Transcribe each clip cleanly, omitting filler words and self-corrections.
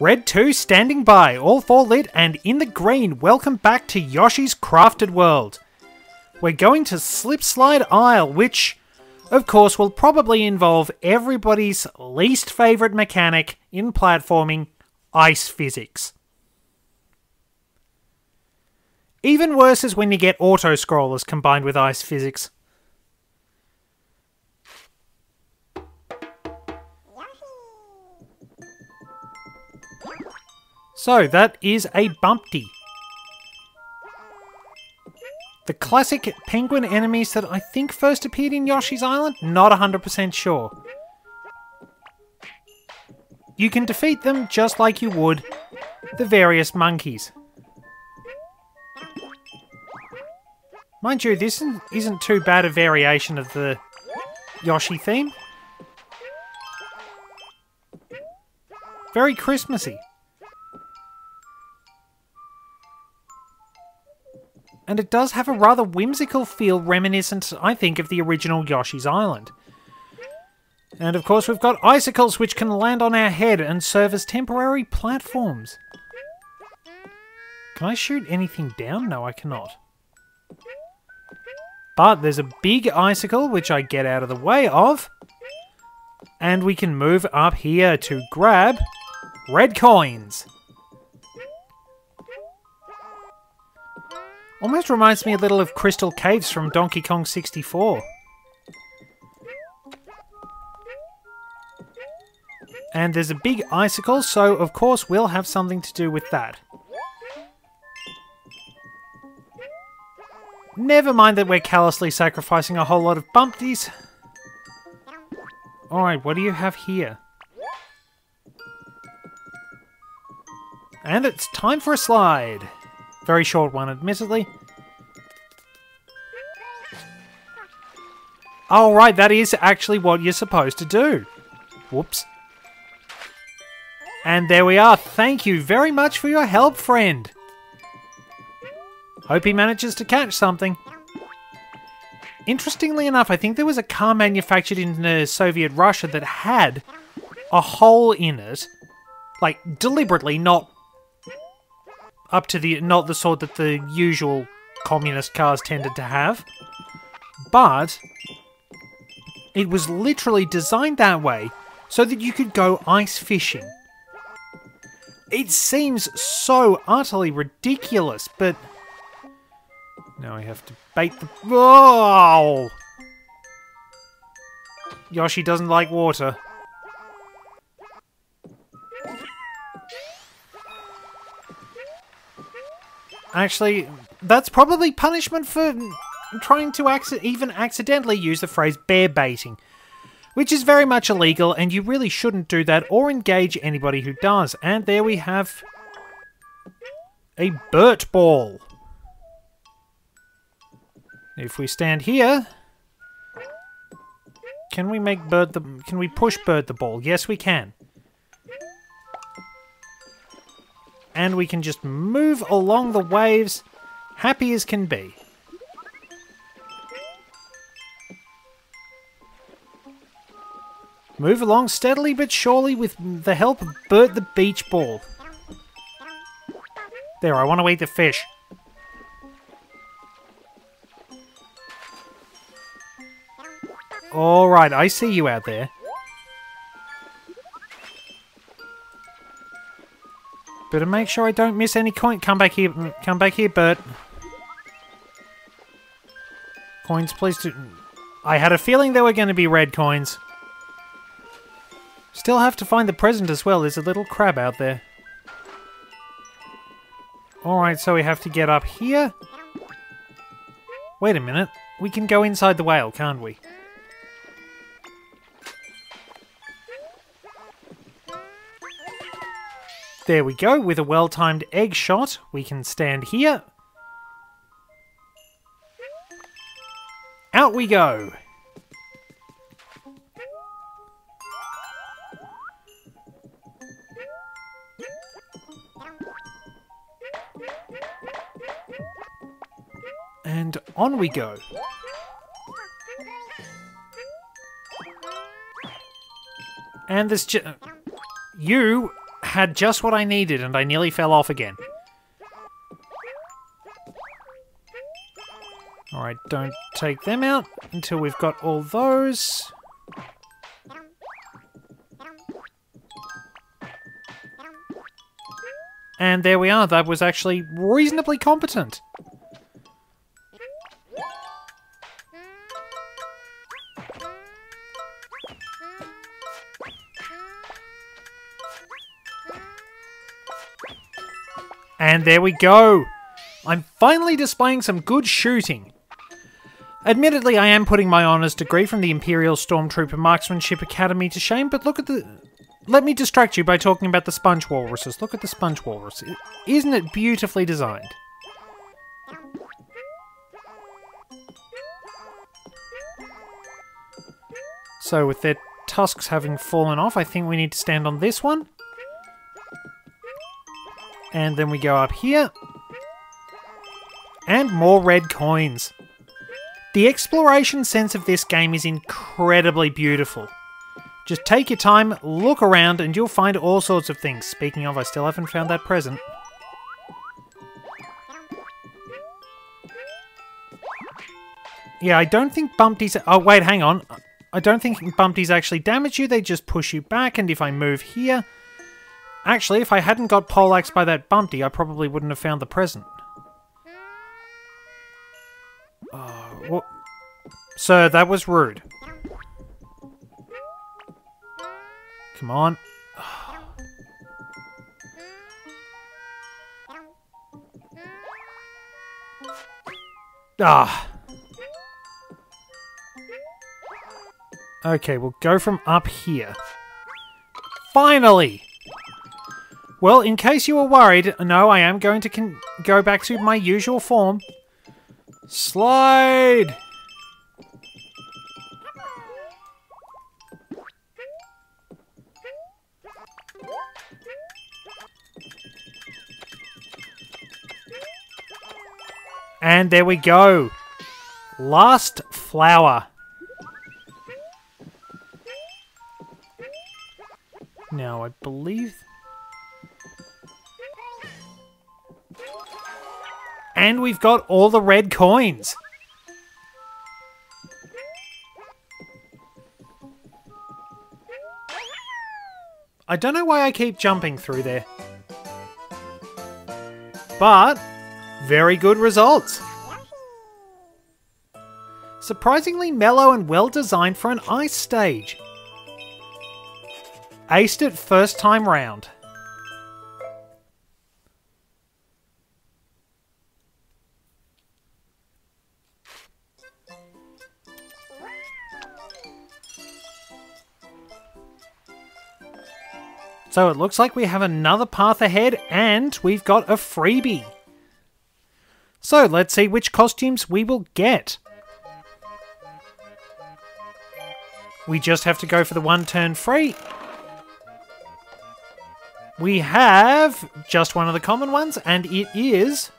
Red 2 standing by, all 4 lit and in the green. Welcome back to Yoshi's Crafted World. We're going to Slip Slide Isle, which of course will probably involve everybody's least favourite mechanic in platforming, ice physics. Even worse is when you get auto-scrollers combined with ice physics. So, that is a Bumpty. The classic penguin enemies that I think first appeared in Yoshi's Island? Not 100% sure. You can defeat them just like you would the various monkeys. Mind you, this isn't too bad a variation of the Yoshi theme. Very Christmassy. And it does have a rather whimsical feel reminiscent, I think, of the original Yoshi's Island. And of course we've got icicles which can land on our head and serve as temporary platforms. Can I shoot anything down? No, I cannot. But there's a big icicle which I get out of the way of. And we can move up here to grab red coins. Almost reminds me a little of Crystal Caves from Donkey Kong 64. And there's a big icicle, so of course we'll have something to do with that. Never mind that we're callously sacrificing a whole lot of Bumpties. Alright, what do you have here? And it's time for a slide! Very short one, admittedly. Oh, right, that is actually what you're supposed to do. Whoops. And there we are. Thank you very much for your help, friend. Hope he manages to catch something. Interestingly enough, I think there was a car manufactured in Soviet Russia that had a hole in it. Like, deliberately, not up to the, not the sort that the usual communist cars tended to have, but it was literally designed that way so that you could go ice fishing. It seems so utterly ridiculous, but now I have to bait the... Oh! Yoshi doesn't like water. Actually, that's probably punishment for trying to even accidentally use the phrase bear baiting, which is very much illegal, and you really shouldn't do that or engage anybody who does. And there we have a Burt ball. If we stand here, can we make Burt the? Can we push Burt the ball? Yes, we can. And we can just move along the waves, happy as can be. Move along steadily but surely with the help of Burt the beach ball. There, I want to eat the fish. Alright, I see you out there. Better make sure I don't miss any coin. Come back here, Burt. Coins, please do. I had a feeling there were going to be red coins. Still have to find the present as well. There's a little crab out there. Alright, so we have to get up here. Wait a minute. We can go inside the whale, can't we? There we go, with a well-timed egg shot, we can stand here. Out we go! And on we go. And this... You... had just what I needed, and I nearly fell off again. Alright, don't take them out until we've got all those. And there we are, that was actually reasonably competent. And there we go! I'm finally displaying some good shooting. Admittedly, I am putting my honours degree from the Imperial Stormtrooper Marksmanship Academy to shame, but look at the... Let me distract you by talking about the sponge walruses. Look at the sponge walrus. Isn't it beautifully designed? So with their tusks having fallen off, I think we need to stand on this one. And then we go up here. And more red coins. The exploration sense of this game is incredibly beautiful. Just take your time, look around, and you'll find all sorts of things. Speaking of, I still haven't found that present. Yeah, I don't think Bumpty's... Oh, wait, hang on. I don't think Bumpty's actually damage you. They just push you back, and if I move here... Actually, if I hadn't got poleaxed by that Bumpty, I probably wouldn't have found the present. Oh, what? Sir, that was rude. Come on. Ah. Okay, we'll go from up here. Finally! Well, in case you were worried, no, I am going to go back to my usual form. Slide! And there we go. Last flower. Now I believe... And we've got all the red coins. I don't know why I keep jumping through there. But... very good results! Surprisingly mellow and well designed for an ice stage. Aced it first time round. So it looks like we have another path ahead, and we've got a freebie. So, let's see which costumes we will get. We just have to go for the one turn free. We have just one of the common ones, and it is...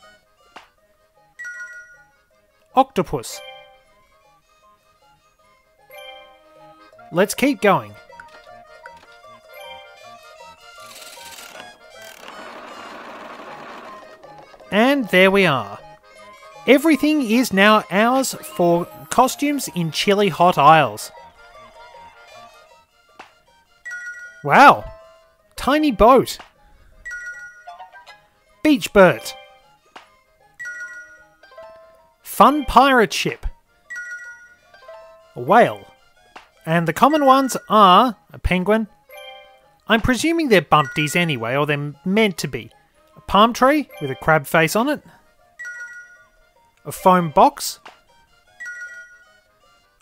octopus. Let's keep going. And there we are. Everything is now ours for costumes in Chilly Hot Isles. Wow! Tiny boat. Beach Burt. Fun pirate ship. A whale. And the common ones are a penguin. I'm presuming they're Bumpties anyway, or they're meant to be. A palm tree with a crab face on it. A foam box.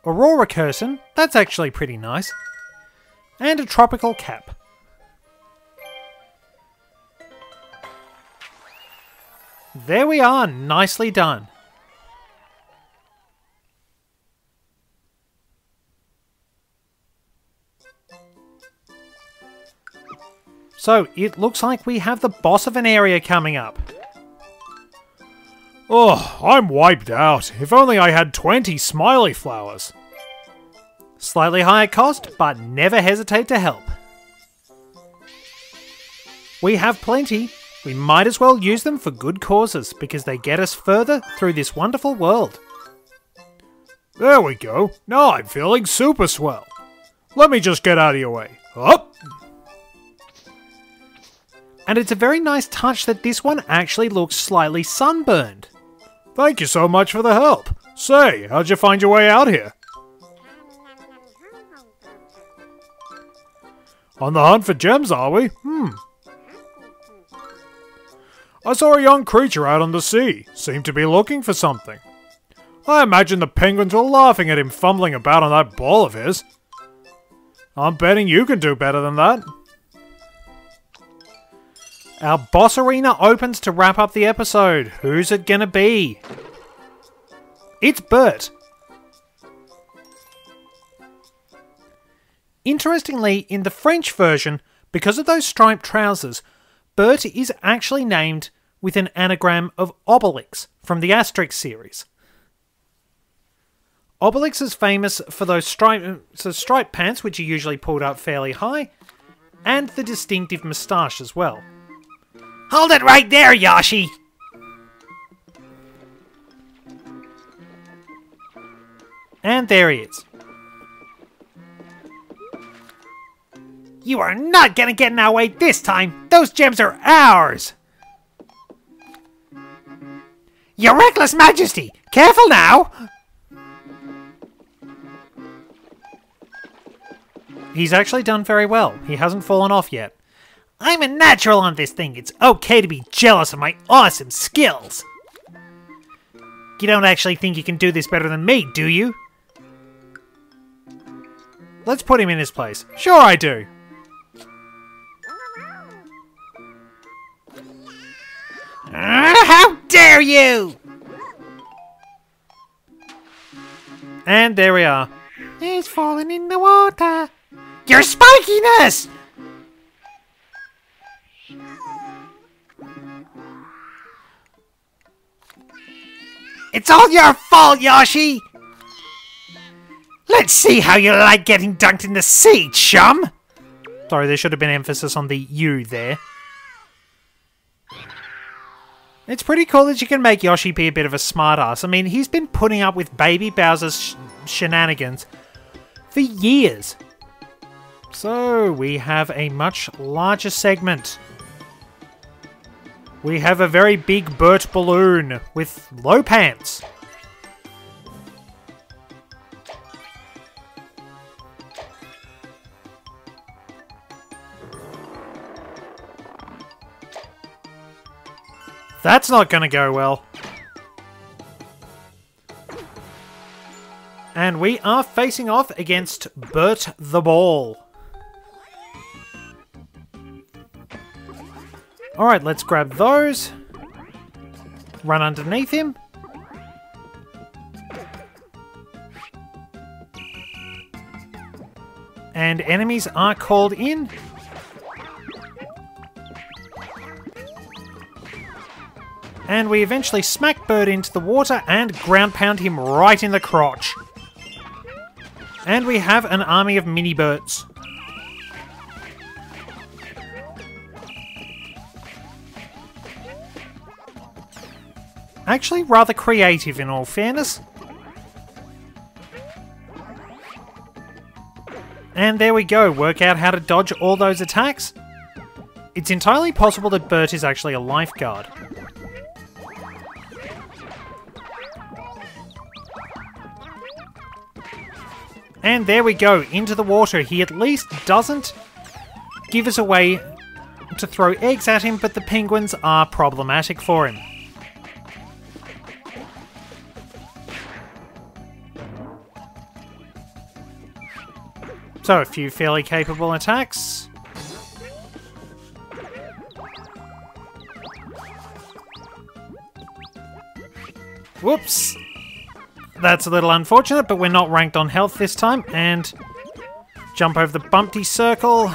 Aurora curtain, that's actually pretty nice. And a tropical cap. There we are, nicely done. So, it looks like we have the boss of an area coming up. Oh, I'm wiped out. If only I had 20 smiley flowers. Slightly higher cost, but never hesitate to help. We have plenty. We might as well use them for good causes, because they get us further through this wonderful world. There we go. Now I'm feeling super swell. Let me just get out of your way. Up! And it's a very nice touch that this one actually looks slightly sunburned. Thank you so much for the help. Say, how'd you find your way out here? On the hunt for gems, are we? I saw a young creature out on the sea. Seemed to be looking for something. I imagine the penguins were laughing at him fumbling about on that ball of his. I'm betting you can do better than that. Our boss arena opens to wrap up the episode. Who's it gonna be? It's Burt. Interestingly, in the French version, because of those striped trousers, Burt is actually named with an anagram of Obelix from the Asterix series. Obelix is famous for those striped pants, which are usually pulled up fairly high, and the distinctive moustache as well. Hold it right there, Yoshi! And there he is. You are not gonna get in our way this time! Those gems are ours! Your reckless majesty! Careful now! He's actually done very well. He hasn't fallen off yet. I'm a natural on this thing. It's okay to be jealous of my awesome skills. You don't actually think you can do this better than me, do you? Let's put him in his place. Sure I do. How dare you! And there we are. He's falling in the water. Your spikiness! It's all your fault, Yoshi! Let's see how you like getting dunked in the sea, chum! Sorry, there should have been emphasis on the you there. It's pretty cool that you can make Yoshi be a bit of a smartass. I mean, he's been putting up with Baby Bowser's shenanigans for years. So, we have a much larger segment. We have a very big Burt balloon with low pants. That's not gonna go well. And we are facing off against Burt the Ball. Alright, let's grab those. Run underneath him. And enemies are called in. And we eventually smack Burt into the water and ground pound him right in the crotch. And we have an army of mini Burts. Actually, rather creative in all fairness. And there we go, work out how to dodge all those attacks. It's entirely possible that Burt is actually a lifeguard. And there we go, into the water. He at least doesn't give us away to throw eggs at him, but the penguins are problematic for him. So, a few fairly capable attacks. Whoops! That's a little unfortunate, but we're not ranked on health this time. And jump over the Bumpty circle.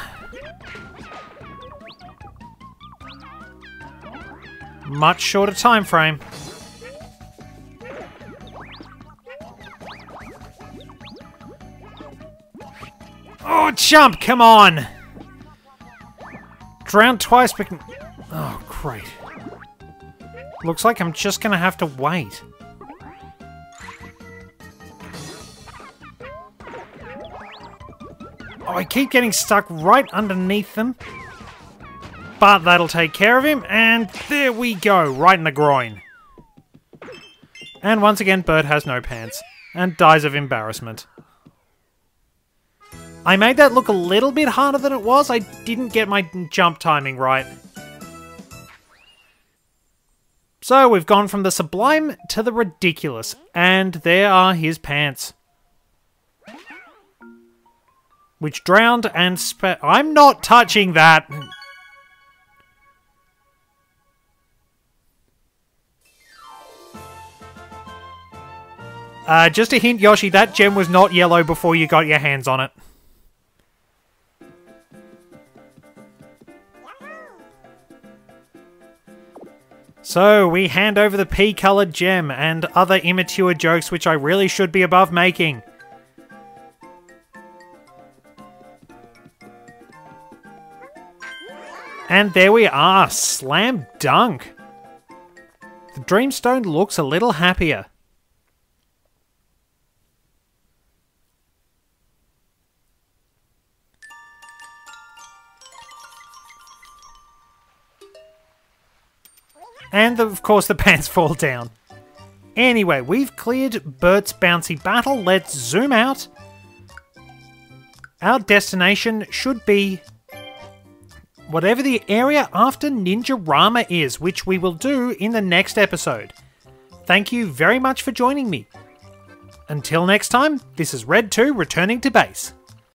Much shorter time frame. Jump, come on! Drowned twice, but... Oh, great. Looks like I'm just gonna have to wait. Oh, I keep getting stuck right underneath them. But that'll take care of him, and there we go, right in the groin. And once again, Burt has no pants, and dies of embarrassment. I made that look a little bit harder than it was. I didn't get my jump timing right. So we've gone from the sublime to the ridiculous, and there are his pants. Which drowned and I'm not touching that! Just a hint, Yoshi, that gem was not yellow before you got your hands on it. So, we hand over the pea-coloured gem and other immature jokes which I really should be above making. And there we are, slam dunk! The Dreamstone looks a little happier. And, of course, the pants fall down. Anyway, we've cleared Burt's bouncy battle. Let's zoom out. Our destination should be... whatever the area after Ninja Rama is, which we will do in the next episode. Thank you very much for joining me. Until next time, this is Red 2 returning to base.